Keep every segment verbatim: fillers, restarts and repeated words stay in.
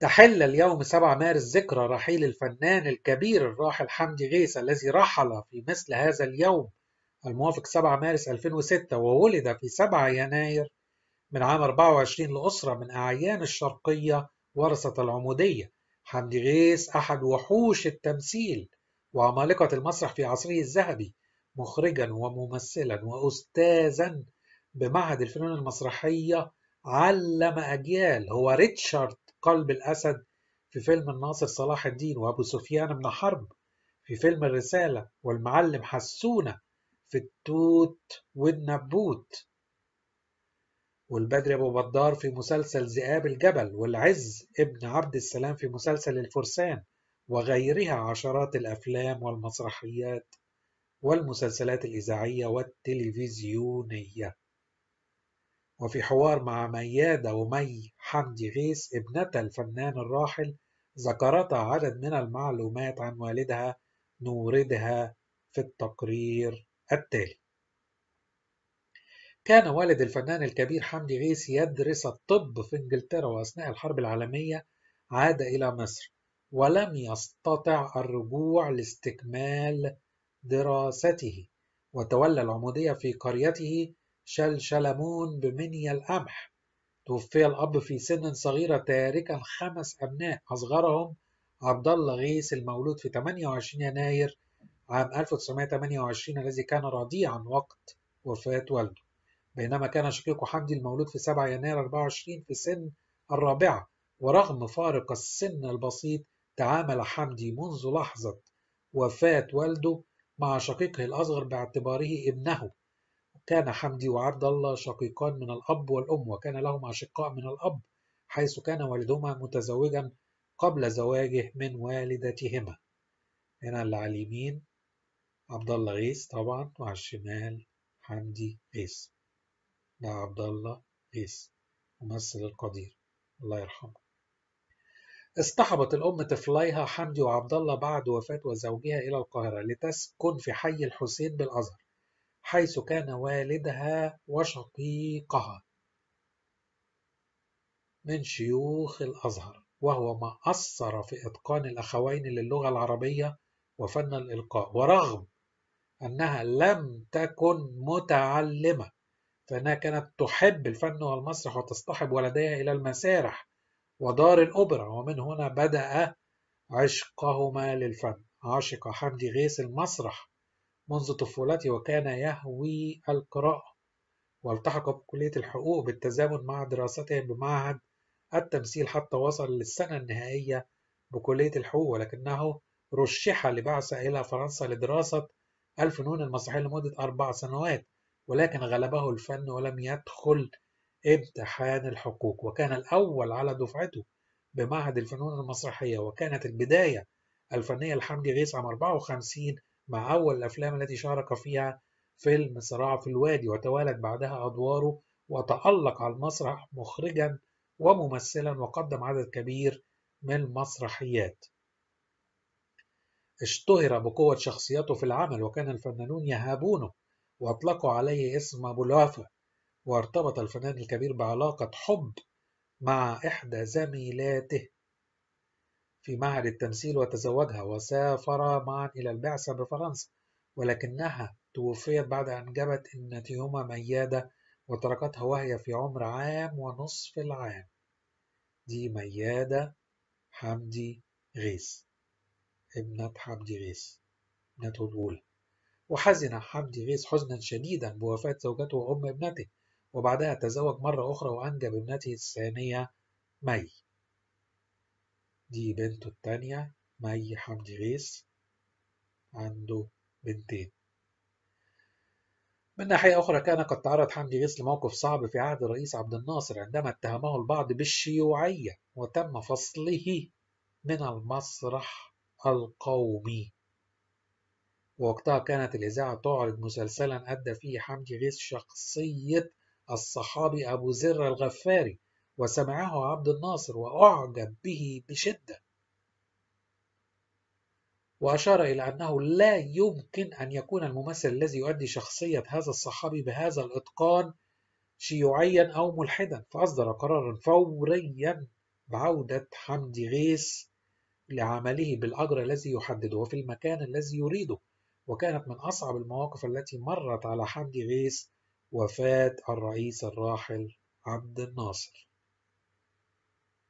تحل اليوم سبعة مارس ذكرى رحيل الفنان الكبير الراحل حمدي غيث الذي رحل في مثل هذا اليوم الموافق سبعة مارس ألفين وستة، وولد في سبعة يناير من عام أربعة وعشرين لأسرة من أعيان الشرقية ورثة العمودية. حمدي غيث أحد وحوش التمثيل وعمالقة المسرح في عصره الذهبي، مخرجا وممثلا وأستاذا بمعهد الفنون المسرحية، علم أجيال. هو ريتشارد قلب الأسد في فيلم الناصر صلاح الدين، وأبو سفيان بن حرب في فيلم الرسالة، والمعلم حسونة في التوت والنبوت، والبدر أبو بدار في مسلسل ذئاب الجبل، والعز ابن عبد السلام في مسلسل الفرسان، وغيرها عشرات الأفلام والمسرحيات والمسلسلات الإذاعية والتلفزيونية. وفي حوار مع ميادة ومي حمدي غيث ابنة الفنان الراحل، ذكرت عدد من المعلومات عن والدها نوردها في التقرير التالي. كان والد الفنان الكبير حمدي غيث يدرس الطب في إنجلترا، وأثناء الحرب العالمية عاد إلى مصر ولم يستطع الرجوع لاستكمال دراسته، وتولى العمودية في قريته شلشلمون بمنيا القمح. توفي الأب في سن صغيرة تاركا خمس أبناء، أصغرهم عبد الله غيث المولود في ثمانية وعشرين يناير عام ألف وتسعمائة وثمانية وعشرين الذي كان رضيعا وقت وفاة والده، بينما كان شقيقه حمدي المولود في سبعة يناير أربعة وعشرين في سن الرابعة. ورغم فارق السن البسيط تعامل حمدي منذ لحظة وفاة والده مع شقيقه الأصغر باعتباره ابنه. كان حمدي وعبد الله شقيقان من الأب والأم، وكان لهم أشقاء من الأب، حيث كان والدهما متزوجا قبل زواجه من والدتهما. هنا اللي على اليمين عبد الله غيث طبعا، وعلى الشمال حمدي غيث. ده عبد الله غيث ممثل القدير الله يرحمه. اصطحبت الأم طفليها حمدي وعبد الله بعد وفاة وزوجها إلى القاهرة لتسكن في حي الحسين بالأزهر، حيث كان والدها وشقيقها من شيوخ الأزهر، وهو ما أثر في إتقان الأخوين للغة العربية وفن الإلقاء. ورغم أنها لم تكن متعلمة فإنها كانت تحب الفن والمسرح، وتصطحب ولديها إلى المسارح ودار الأوبرا، ومن هنا بدأ عشقهما للفن. عشق حمدي غيث المسرح منذ طفولته، وكان يهوي القراءة، والتحق بكلية الحقوق بالتزامن مع دراسته بمعهد التمثيل حتى وصل للسنة النهائية بكلية الحقوق، ولكنه رشح لبعثة إلى فرنسا لدراسة الفنون المسرحية لمدة أربع سنوات، ولكن غلبه الفن ولم يدخل امتحان الحقوق، وكان الأول على دفعته بمعهد الفنون المسرحية. وكانت البداية الفنية لحمدي غيث عام أربعة وخمسين مع أول الأفلام التي شارك فيها فيلم صراع في الوادي، وتوالت بعدها أدواره وتألق على المسرح مخرجا وممثلا، وقدم عدد كبير من المسرحيات. اشتهر بقوة شخصيته في العمل، وكان الفنانون يهابونه وأطلقوا عليه اسم أبو الوفا. وارتبط الفنان الكبير بعلاقة حب مع إحدى زميلاته في معهد التمثيل وتزوجها، وسافر معا إلى البعثة بفرنسا، ولكنها توفيت بعد أن جبت ابنتهما ميادة وتركتها وهي في عمر عام ونصف العام. دي ميادة حمدي غيث، ابنة حمدي غيث، ابنته الأولى. وحزن حمدي غيث حزنا شديدا بوفاة زوجته وأم ابنته، وبعدها تزوج مرة أخرى وأنجب ابنته الثانية مي. دي بنته الثانية مي حمدي غيث، عنده بنتين. من ناحية أخرى كان قد تعرض حمدي غيث لموقف صعب في عهد الرئيس عبد الناصر، عندما اتهمه البعض بالشيوعية وتم فصله من المسرح القومي. ووقتها كانت الإذاعة تعرض مسلسلا أدى فيه حمدي غيث شخصية الصحابي أبو ذر الغفاري، وسمعه عبد الناصر وأعجب به بشدة، وأشار إلى أنه لا يمكن أن يكون الممثل الذي يؤدي شخصية هذا الصحابي بهذا الإتقان شيوعيا أو ملحدا، فأصدر قرارا فوريا بعودة حمدي غيث لعمله بالأجر الذي يحدده وفي المكان الذي يريده. وكانت من أصعب المواقف التي مرت على حمدي غيث وفاة الرئيس الراحل عبد الناصر،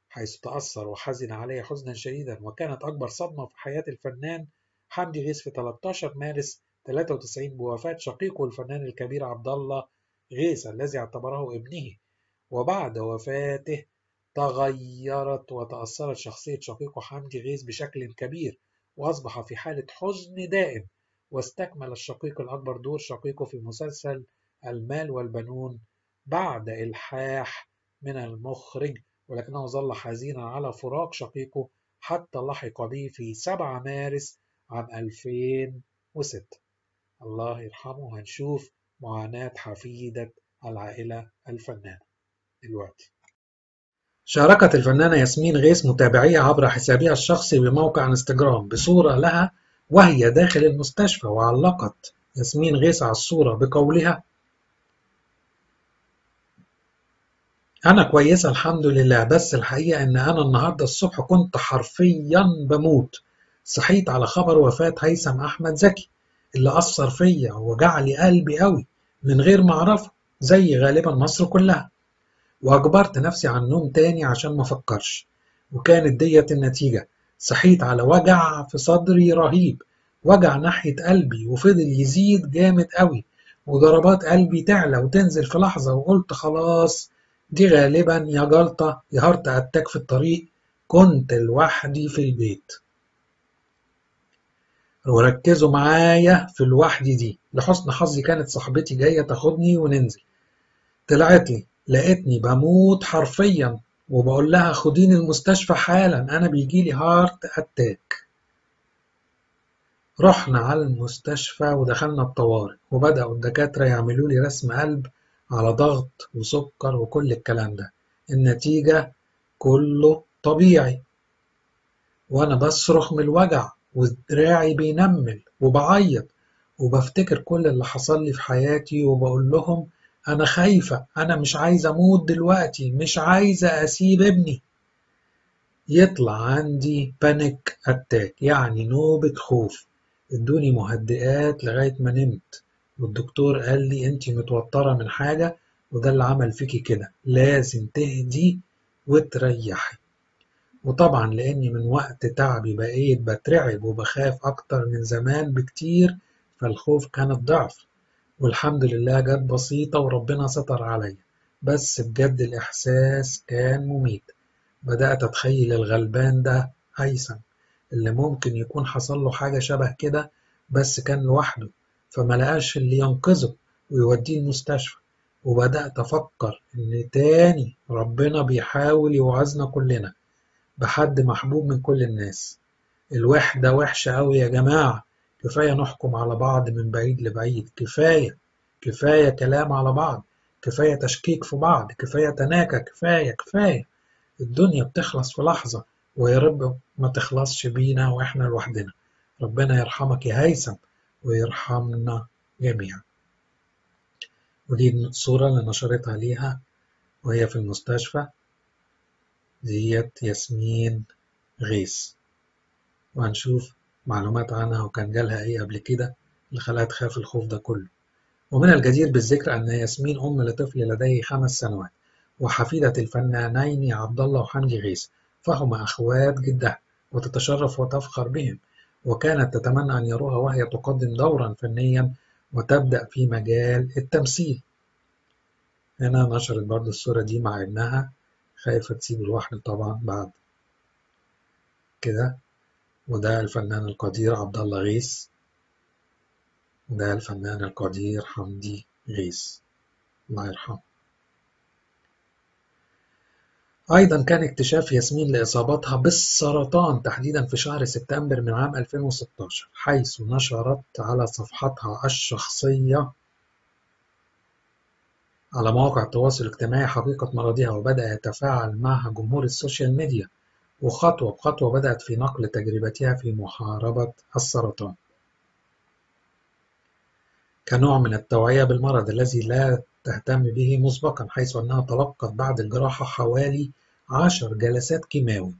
حيث تأثر وحزن عليه حزنا شديدا، وكانت أكبر صدمة في حياة الفنان حمدي غيث في ثلاثة عشر مارس ثلاثة وتسعين بوفاة شقيقه الفنان الكبير عبد الله غيث الذي اعتبره ابنه. وبعد وفاته تغيرت وتأثرت شخصية شقيقه حمدي غيث بشكل كبير، وأصبح في حالة حزن دائم. واستكمل الشقيق الأكبر دور شقيقه في مسلسل المال والبنون بعد إلحاح من المخرج، ولكنه ظل حزينا على فراق شقيقه حتى لحق به في سبعة مارس عام ألفين وستة. الله يرحمه. هنشوف معاناة حفيدة العائلة الفنانة دلوقتي. شاركت الفنانة ياسمين غيث متابعيها عبر حسابها الشخصي بموقع انستجرام بصورة لها وهي داخل المستشفى، وعلقت ياسمين غيث على الصورة بقولها: أنا كويسة الحمد لله، بس الحقيقة إن أنا النهاردة الصبح كنت حرفيا بموت. صحيت على خبر وفاة هيثم أحمد زكي اللي أثر فيا وجعلي قلبي قوي من غير ما أعرفه زي غالبا مصر كلها، وأجبرت نفسي عن النوم تاني عشان ما أفكرش، وكانت ديت النتيجة. صحيت على وجع في صدري رهيب، وجع ناحية قلبي وفضل يزيد جامد قوي، وضربات قلبي تعلى وتنزل في لحظة، وقلت خلاص دي غالبا يا جلطة يا هارت أتاك في الطريق. كنت لوحدي في البيت، وركزوا معايا في لوحدي دي، لحسن حظي كانت صاحبتي جاية تاخدني وننزل. طلعت لي لقيتني بموت حرفيا، وبقول لها خديني المستشفى حالا أنا بيجيلي هارت أتاك. رحنا على المستشفى ودخلنا الطوارئ، وبدأوا الدكاترة يعملوا لي رسم قلب على ضغط وسكر وكل الكلام ده. النتيجة كله طبيعي، وأنا بصرخ من الوجع ودراعي بينمل وبعيط، وبفتكر كل اللي حصل لي في حياتي، وبقول لهم أنا خايفة، أنا مش عايزة أموت دلوقتي، مش عايزة أسيب ابني. يطلع عندي بانيك أتاك، يعني نوبة خوف. ادوني مهدئات لغاية ما نمت، والدكتور قال لي أنتي متوترة من حاجة وده اللي عمل فيكي كده، لازم تهدي وتريحي. وطبعا لأني من وقت تعبي بقيت بترعب وبخاف أكتر من زمان بكتير، فالخوف كان ضعف. والحمد لله جت بسيطة وربنا ستر عليا، بس بجد الإحساس كان مميت. بدأت أتخيل الغلبان ده هيثم اللي ممكن يكون حصل له حاجة شبه كده، بس كان لوحده فما لقاش اللي ينقذه ويوديه المستشفى. وبدأت أفكر إن تاني ربنا بيحاول يوعظنا كلنا بحد محبوب من كل الناس. الوحدة وحشة أوي يا جماعة، كفاية نحكم على بعض من بعيد لبعيد، كفاية كفاية كلام على بعض، كفاية تشكيك في بعض، كفاية تناكة، كفاية كفاية. الدنيا بتخلص في لحظة، ويا رب ما تخلصش بينا وإحنا لوحدنا. ربنا يرحمك يا هيثم ويرحمنا جميعا. ودي الصورة اللي نشرتها ليها وهي في المستشفى ديت ياسمين غيث، وهنشوف معلومات عنها وكان جالها ايه قبل كده اللي خلاها تخاف الخوف ده كله. ومن الجدير بالذكر ان ياسمين ام لطفل لديه خمس سنوات وحفيدة الفنانين عبد الله وحمدي غيث، فهما اخوات جدها وتتشرف وتفخر بهم، وكانت تتمنى ان يروها وهي تقدم دورا فنيا وتبدأ في مجال التمثيل. هنا نشرت برضو الصورة دي مع ابنها، خايفة تسيبه لوحده طبعا بعد كده. وده الفنان القدير عبد الله غيث، وده الفنان القدير حمدي غيث الله يرحمه. أيضا كان اكتشاف ياسمين لإصابتها بالسرطان تحديدا في شهر سبتمبر من عام ألفين وستاشر، حيث نشرت على صفحتها الشخصية على مواقع التواصل الاجتماعي حقيقة مرضها، وبدأ يتفاعل معها جمهور السوشيال ميديا، وخطوة بخطوة بدأت في نقل تجربتها في محاربة السرطان كنوع من التوعية بالمرض الذي لا تهتم به مسبقا، حيث أنها تلقت بعد الجراحة حوالي عشر جلسات كيماوي،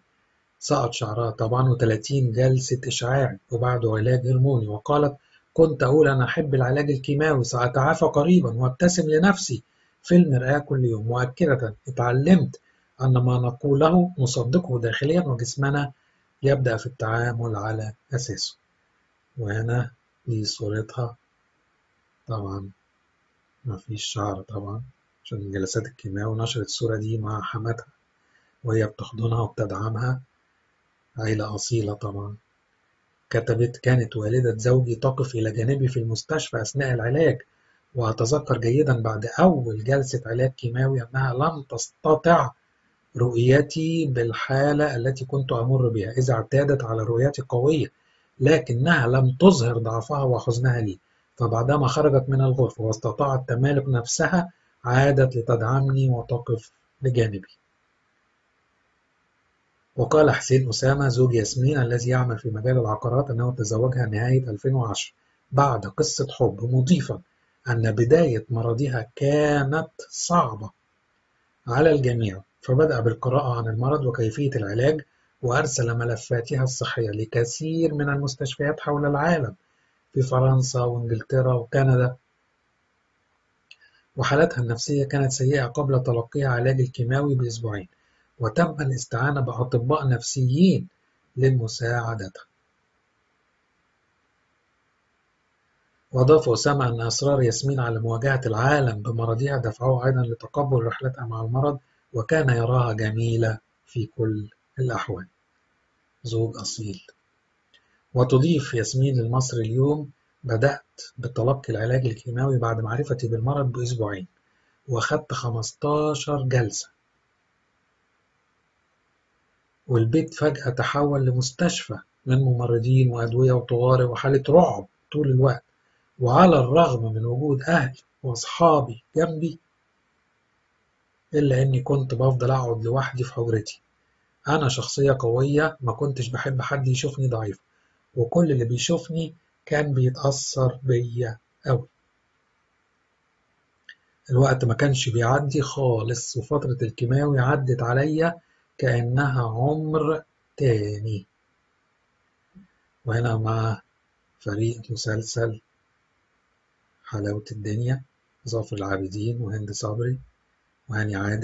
سقط شعرها طبعا، وثلاثين جلسة إشعاع وبعده علاج هرموني. وقالت: كنت أقول أنا أحب العلاج الكيماوي، سأتعافى قريبا وأبتسم لنفسي في المرآة كل يوم. مؤكدة: اتعلمت أن ما نقوله نصدقه داخليا، وجسمنا يبدأ في التعامل على أساسه. وهنا دي صورتها، طبعا مفيش شعر طبعا عشان جلسات الكيماوي. ونشرت الصورة دي مع حماتها وهي بتحضنها وبتدعمها، عيلة أصيلة طبعا. كتبت: كانت والدة زوجي تقف إلى جانبي في المستشفى أثناء العلاج، وأتذكر جيدا بعد أول جلسة علاج كيماوي أنها لم تستطع رؤيتي بالحالة التي كنت أمر بها، إذا اعتادت على رؤيتي القوية، لكنها لم تظهر ضعفها وحزنها لي. فبعدما خرجت من الغرفة واستطاعت تمالك نفسها، عادت لتدعمني وتقف لجانبي. وقال حسين أسامة زوج ياسمين الذي يعمل في مجال العقارات أنه تزوجها نهاية ألفين وعشرة بعد قصة حب، مضيفا أن بداية مرضها كانت صعبة على الجميع، فبدأ بالقراءة عن المرض وكيفية العلاج، وأرسل ملفاتها الصحية لكثير من المستشفيات حول العالم في فرنسا وإنجلترا وكندا. وحالتها النفسية كانت سيئة قبل تلقيها علاج الكيماوي بأسبوعين، وتم الاستعانة بأطباء نفسيين لمساعدتها. وأضاف أسامة أن إصرار ياسمين على مواجهة العالم بمرضها دفعه أيضا لتقبل رحلتها مع المرض، وكان يراها جميلة في كل الأحوال. زوج أصيل. وتضيف ياسمين للمصر اليوم: بدأت بتلقي العلاج الكيماوي بعد معرفتي بالمرض بأسبوعين، وخدت خمستاشر جلسة، والبيت فجأة تحول لمستشفى من ممرضين وأدوية وطوارئ وحالة رعب طول الوقت. وعلى الرغم من وجود أهلي وأصحابي جنبي، إلا أني كنت بفضل أقعد لوحدي في حجرتي. أنا شخصية قوية، ما كنتش بحب حد يشوفني ضعيف، وكل اللي بيشوفني كان بيتأثر بيا أوي. الوقت ما كانش بيعدي خالص، وفترة الكيماوي عدت عليا كأنها عمر تاني. وهنا مع فريق مسلسل حلاوة الدنيا: ظافر العابدين وهند صبري وهاني عادل.